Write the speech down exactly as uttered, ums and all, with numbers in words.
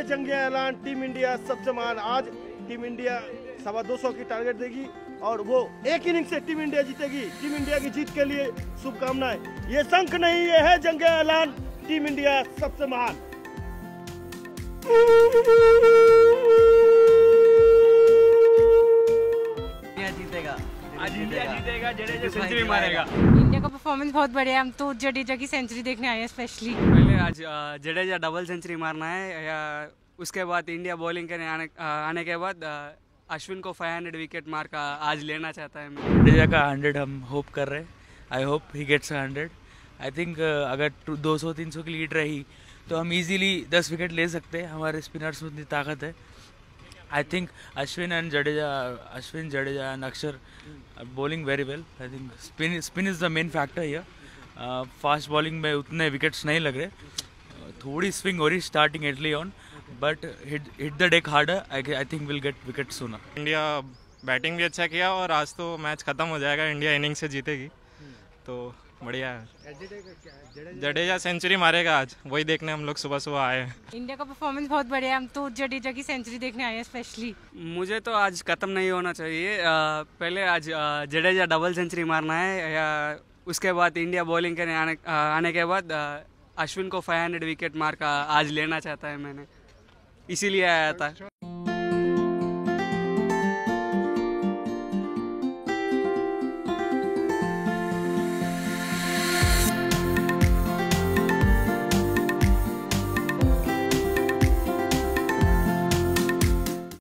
है जंगे ऐलान team India सबसे महान। आज टीम इंडिया सवा दो सौ की टारगेट देगी और वो एक इनिंग से टीम इंडिया जीतेगी। टीम इंडिया की जीत के लिए शुभकामनाएं। ये शंख नहीं, ये है जंगे ऐलान, टीम इंडिया सबसे महान। जीतेगा आज, इंडिया जीतेगा, जडेजा सेंचुरी मारेगा। इंडिया का परफॉर्मेंस बहुत बढ़िया है। हम तो जडेजा की सेंचुरी देखने आए हैं स्पेशली। पहले आज जडेजा डबल सेंचुरी मारना है या उसके बाद इंडिया बॉलिंग करने आने, आने के बाद अश्विन को पाँच सौ विकेट मार का आज लेना चाहता है। जडेजा का हंड्रेड हम होप कर रहे हैं। I hope he gets hundred. I think अगर दो सौ तीन सौ की लीड रही तो हम इजीली दस विकेट ले सकते हैं। हमारे स्पिनर्स में इतनी ताकत है। I think Ashwin and Jadeja, Ashwin Jadeja and Axar bowling very well. I think spin spin is the main factor here. Fast bowling में उतने विकेट्स नहीं लग रहे। थोड़ी स्विंग हो रही starting early on, but hit hit the deck harder. I think will get wicket sooner. India batting भी अच्छा किया और आज तो मैच खत्म हो जाएगा। इंडिया इनिंग से जीतेगी तो बढ़िया है। जडेजा सेंचुरी मारेगा आज, वही देखने हम लोग सुबह सुबह आए हैं। इंडिया का परफॉर्मेंस बहुत बढ़िया है। हम तो जडेजा की सेंचुरी देखने आए हैं स्पेशली। मुझे तो आज खत्म नहीं होना चाहिए। पहले आज जडेजा डबल सेंचुरी मारना है या उसके बाद इंडिया बॉलिंग करने आने, आने के बाद अश्विन को पाँच सौ विकेट मार का आज लेना चाहता है। मैंने इसीलिए आया था।